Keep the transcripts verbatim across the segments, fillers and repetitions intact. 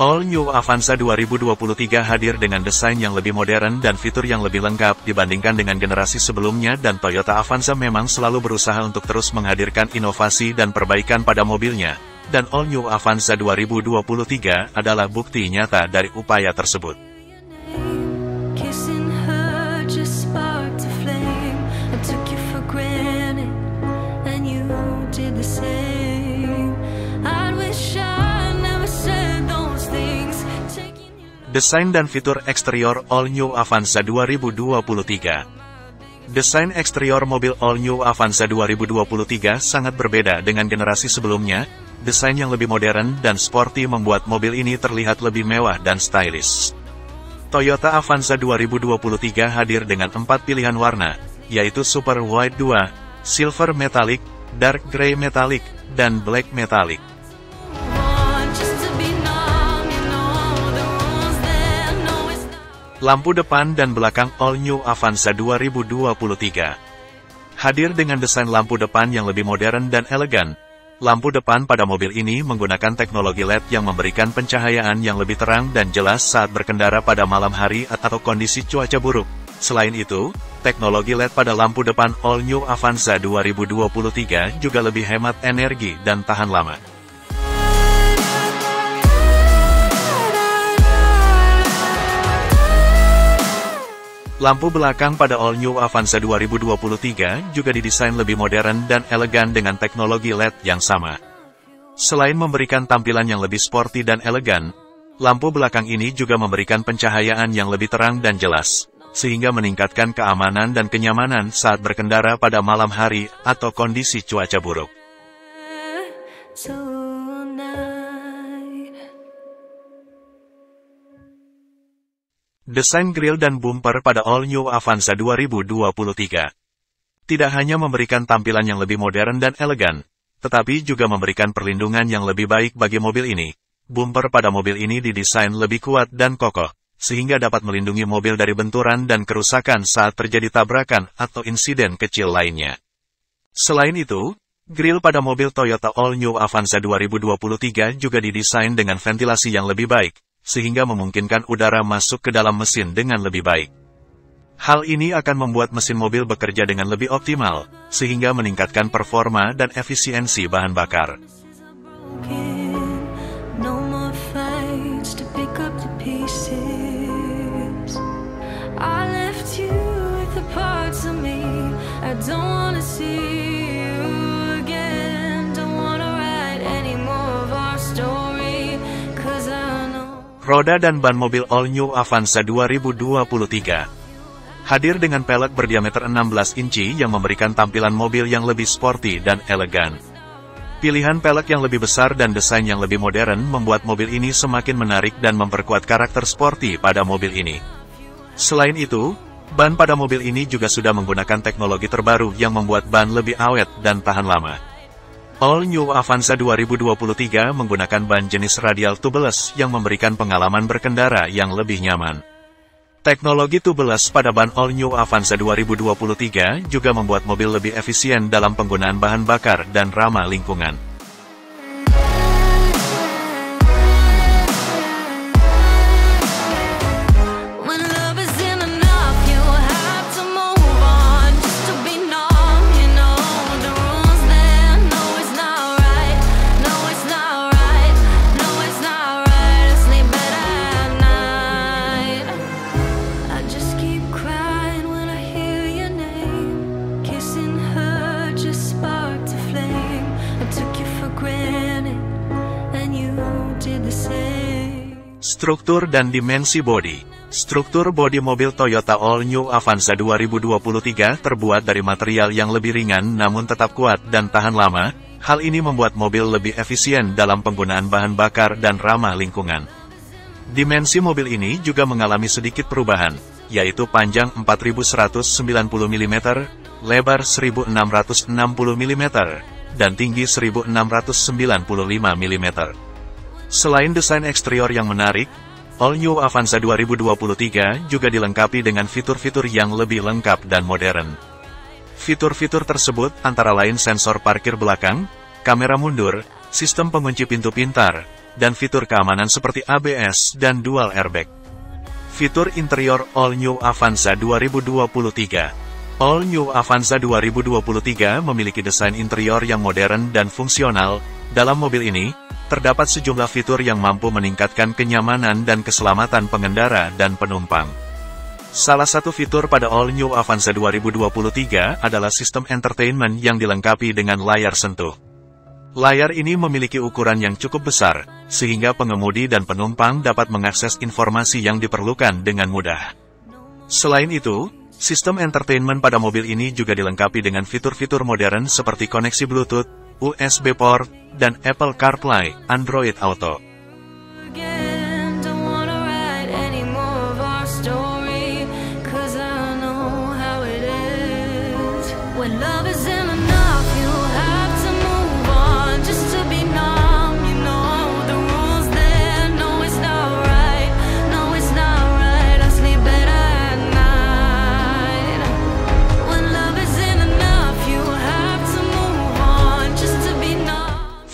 All New Avanza dua ribu dua puluh tiga hadir dengan desain yang lebih modern dan fitur yang lebih lengkap dibandingkan dengan generasi sebelumnya, dan Toyota Avanza memang selalu berusaha untuk terus menghadirkan inovasi dan perbaikan pada mobilnya, dan All New Avanza dua ribu dua puluh tiga adalah bukti nyata dari upaya tersebut. Desain dan fitur eksterior All New Avanza dua ribu dua puluh tiga. Desain eksterior mobil All New Avanza dua ribu dua puluh tiga sangat berbeda dengan generasi sebelumnya. Desain yang lebih modern dan sporty membuat mobil ini terlihat lebih mewah dan stylish. Toyota Avanza dua ribu dua puluh tiga hadir dengan empat pilihan warna, yaitu Super White dua, Silver Metallic, Dark Grey Metallic, dan Black Metallic. Lampu depan dan belakang All New Avanza dua ribu dua puluh tiga hadir dengan desain lampu depan yang lebih modern dan elegan. Lampu depan pada mobil ini menggunakan teknologi L E D yang memberikan pencahayaan yang lebih terang dan jelas saat berkendara pada malam hari atau kondisi cuaca buruk. Selain itu, teknologi L E D pada lampu depan All New Avanza dua ribu dua puluh tiga juga lebih hemat energi dan tahan lama. Lampu belakang pada All New Avanza dua ribu dua puluh tiga juga didesain lebih modern dan elegan dengan teknologi L E D yang sama. Selain memberikan tampilan yang lebih sporty dan elegan, lampu belakang ini juga memberikan pencahayaan yang lebih terang dan jelas, sehingga meningkatkan keamanan dan kenyamanan saat berkendara pada malam hari atau kondisi cuaca buruk. Desain grill dan bumper pada All New Avanza dua ribu dua puluh tiga tidak hanya memberikan tampilan yang lebih modern dan elegan, tetapi juga memberikan perlindungan yang lebih baik bagi mobil ini. Bumper pada mobil ini didesain lebih kuat dan kokoh, sehingga dapat melindungi mobil dari benturan dan kerusakan saat terjadi tabrakan atau insiden kecil lainnya. Selain itu, grill pada mobil Toyota All New Avanza dua ribu dua puluh tiga juga didesain dengan ventilasi yang lebih baik, sehingga memungkinkan udara masuk ke dalam mesin dengan lebih baik. Hal ini akan membuat mesin mobil bekerja dengan lebih optimal, sehingga meningkatkan performa dan efisiensi bahan bakar. Roda dan ban mobil All New Avanza dua ribu dua puluh tiga hadir dengan pelek berdiameter enam belas inci yang memberikan tampilan mobil yang lebih sporty dan elegan. Pilihan pelek yang lebih besar dan desain yang lebih modern membuat mobil ini semakin menarik dan memperkuat karakter sporty pada mobil ini. Selain itu, ban pada mobil ini juga sudah menggunakan teknologi terbaru yang membuat ban lebih awet dan tahan lama. All New Avanza dua ribu dua puluh tiga menggunakan ban jenis radial tubeless yang memberikan pengalaman berkendara yang lebih nyaman. Teknologi tubeless pada ban All New Avanza dua ribu dua puluh tiga juga membuat mobil lebih efisien dalam penggunaan bahan bakar dan ramah lingkungan. Struktur dan dimensi bodi. Struktur bodi mobil Toyota All New Avanza dua ribu dua puluh tiga terbuat dari material yang lebih ringan namun tetap kuat dan tahan lama. Hal ini membuat mobil lebih efisien dalam penggunaan bahan bakar dan ramah lingkungan. Dimensi mobil ini juga mengalami sedikit perubahan, yaitu panjang empat ribu seratus sembilan puluh milimeter, lebar seribu enam ratus enam puluh milimeter, dan tinggi seribu enam ratus sembilan puluh lima milimeter. Selain desain eksterior yang menarik, All New Avanza dua ribu dua puluh tiga juga dilengkapi dengan fitur-fitur yang lebih lengkap dan modern. Fitur-fitur tersebut antara lain sensor parkir belakang, kamera mundur, sistem pengunci pintu pintar, dan fitur keamanan seperti A B S dan dual airbag. Fitur interior All New Avanza dua ribu dua puluh tiga. All New Avanza dua ribu dua puluh tiga memiliki desain interior yang modern dan fungsional. Dalam mobil ini, terdapat sejumlah fitur yang mampu meningkatkan kenyamanan dan keselamatan pengendara dan penumpang. Salah satu fitur pada All New Avanza dua ribu dua puluh tiga adalah sistem entertainment yang dilengkapi dengan layar sentuh. Layar ini memiliki ukuran yang cukup besar, sehingga pengemudi dan penumpang dapat mengakses informasi yang diperlukan dengan mudah. Selain itu, sistem entertainment pada mobil ini juga dilengkapi dengan fitur-fitur modern seperti koneksi Bluetooth, U S B port, dan Apple CarPlay, Android Auto.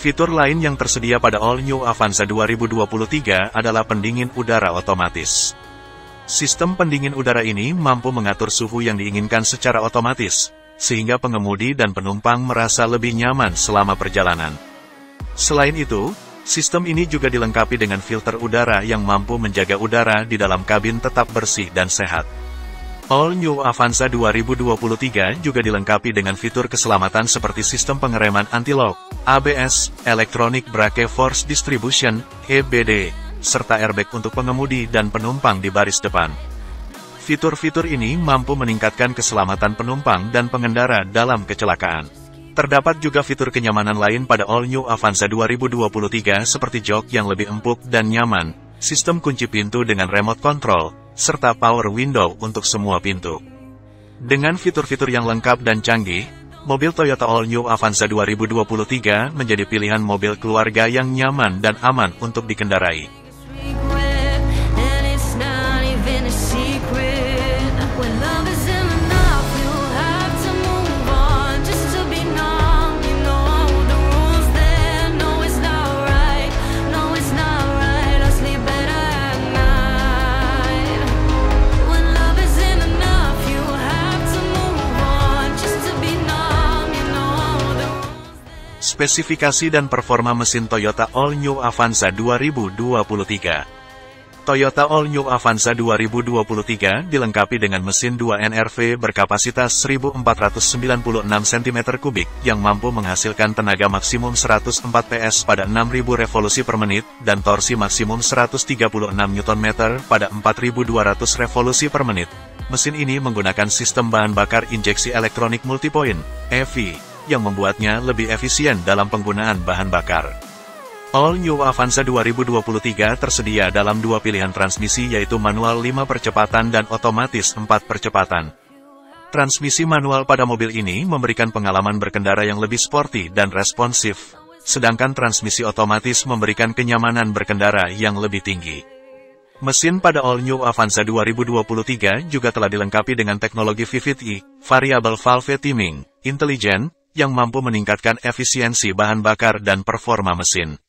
Fitur lain yang tersedia pada All New Avanza dua ribu dua puluh tiga adalah pendingin udara otomatis. Sistem pendingin udara ini mampu mengatur suhu yang diinginkan secara otomatis, sehingga pengemudi dan penumpang merasa lebih nyaman selama perjalanan. Selain itu, sistem ini juga dilengkapi dengan filter udara yang mampu menjaga udara di dalam kabin tetap bersih dan sehat. All New Avanza dua ribu dua puluh tiga juga dilengkapi dengan fitur keselamatan seperti sistem pengereman anti-lock, A B S, Electronic Brake Force Distribution, E B D, serta airbag untuk pengemudi dan penumpang di baris depan. Fitur-fitur ini mampu meningkatkan keselamatan penumpang dan pengendara dalam kecelakaan. Terdapat juga fitur kenyamanan lain pada All New Avanza dua ribu dua puluh tiga seperti jok yang lebih empuk dan nyaman, sistem kunci pintu dengan remote control, serta power window untuk semua pintu. Dengan fitur-fitur yang lengkap dan canggih, mobil Toyota All New Avanza dua ribu dua puluh tiga menjadi pilihan mobil keluarga yang nyaman dan aman untuk dikendarai. Spesifikasi dan performa mesin Toyota All New Avanza dua ribu dua puluh tiga. Toyota All New Avanza dua ribu dua puluh tiga dilengkapi dengan mesin dua N R V berkapasitas seribu empat ratus sembilan puluh enam sentimeter kubik yang mampu menghasilkan tenaga maksimum seratus empat P S pada enam ribu revolusi per menit dan torsi maksimum seratus tiga puluh enam Newton meter pada empat ribu dua ratus revolusi per menit. Mesin ini menggunakan sistem bahan bakar injeksi elektronik multipoint, E F I, yang membuatnya lebih efisien dalam penggunaan bahan bakar. All New Avanza dua ribu dua puluh tiga tersedia dalam dua pilihan transmisi yaitu manual lima percepatan dan otomatis empat percepatan. Transmisi manual pada mobil ini memberikan pengalaman berkendara yang lebih sporty dan responsif, sedangkan transmisi otomatis memberikan kenyamanan berkendara yang lebih tinggi. Mesin pada All New Avanza dua ribu dua puluh tiga juga telah dilengkapi dengan teknologi V V T i, Variable Valve Timing, Intelligent, yang mampu meningkatkan efisiensi bahan bakar dan performa mesin.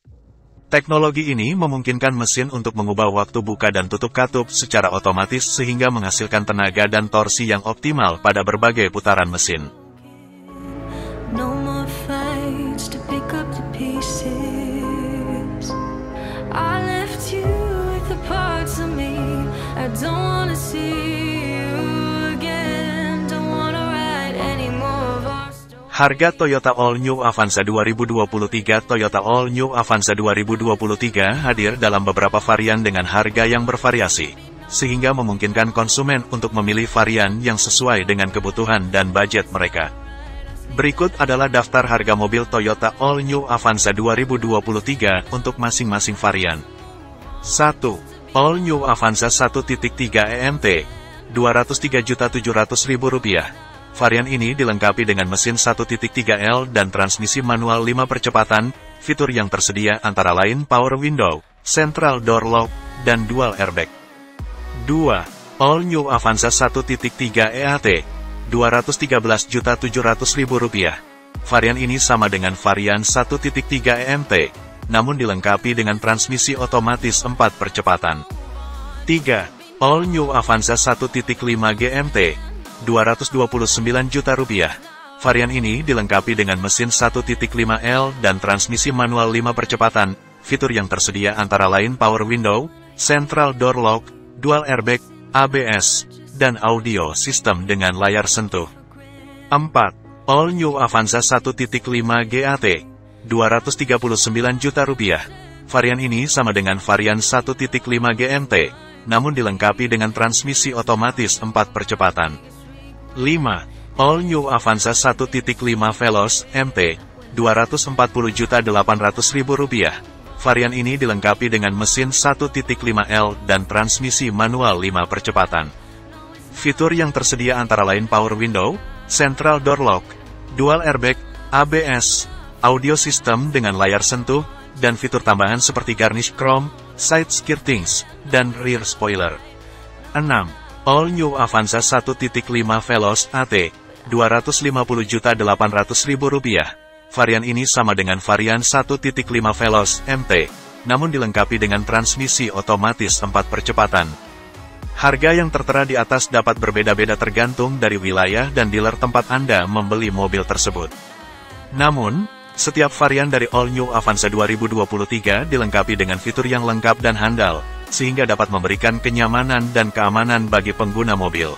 Teknologi ini memungkinkan mesin untuk mengubah waktu buka dan tutup katup secara otomatis sehingga menghasilkan tenaga dan torsi yang optimal pada berbagai putaran mesin. Harga Toyota All New Avanza dua ribu dua puluh tiga. Toyota All New Avanza dua ribu dua puluh tiga hadir dalam beberapa varian dengan harga yang bervariasi, sehingga memungkinkan konsumen untuk memilih varian yang sesuai dengan kebutuhan dan budget mereka. Berikut adalah daftar harga mobil Toyota All New Avanza dua ribu dua puluh tiga untuk masing-masing varian. satu. All New Avanza satu titik tiga E M T, dua ratus tiga juta tujuh ratus ribu rupiah. Varian ini dilengkapi dengan mesin satu titik tiga L dan transmisi manual lima percepatan. Fitur yang tersedia antara lain power window, central door lock, dan dual airbag. dua. All New Avanza satu titik tiga E A T, dua ratus tiga belas juta tujuh ratus ribu rupiah. Varian ini sama dengan varian satu titik tiga E M T, namun dilengkapi dengan transmisi otomatis empat percepatan. tiga. All New Avanza satu titik lima G M T, dua ratus dua puluh sembilan juta rupiah. Varian ini dilengkapi dengan mesin satu titik lima L dan transmisi manual lima percepatan. Fitur yang tersedia antara lain power window, central door lock, dual airbag, A B S, dan audio sistem dengan layar sentuh. empat. All New Avanza satu titik lima G A T, dua ratus tiga puluh sembilan juta rupiah. Varian ini sama dengan varian satu titik lima G M T, namun dilengkapi dengan transmisi otomatis empat percepatan. lima. All New Avanza satu titik lima Veloz M T, dua ratus empat puluh juta delapan ratus ribu rupiah. Varian ini dilengkapi dengan mesin satu titik lima L dan transmisi manual lima percepatan. Fitur yang tersedia antara lain power window, central door lock, dual airbag, A B S, audio system dengan layar sentuh, dan fitur tambahan seperti garnish chrome, side skirtings, dan rear spoiler. enam. All New Avanza satu titik lima Veloz A T, dua ratus lima puluh juta delapan ratus ribu rupiah. Varian ini sama dengan varian satu titik lima Veloz M T, namun dilengkapi dengan transmisi otomatis empat percepatan. Harga yang tertera di atas dapat berbeda-beda tergantung dari wilayah dan dealer tempat Anda membeli mobil tersebut. Namun, setiap varian dari All New Avanza dua ribu dua puluh tiga dilengkapi dengan fitur yang lengkap dan handal, sehingga dapat memberikan kenyamanan dan keamanan bagi pengguna mobil.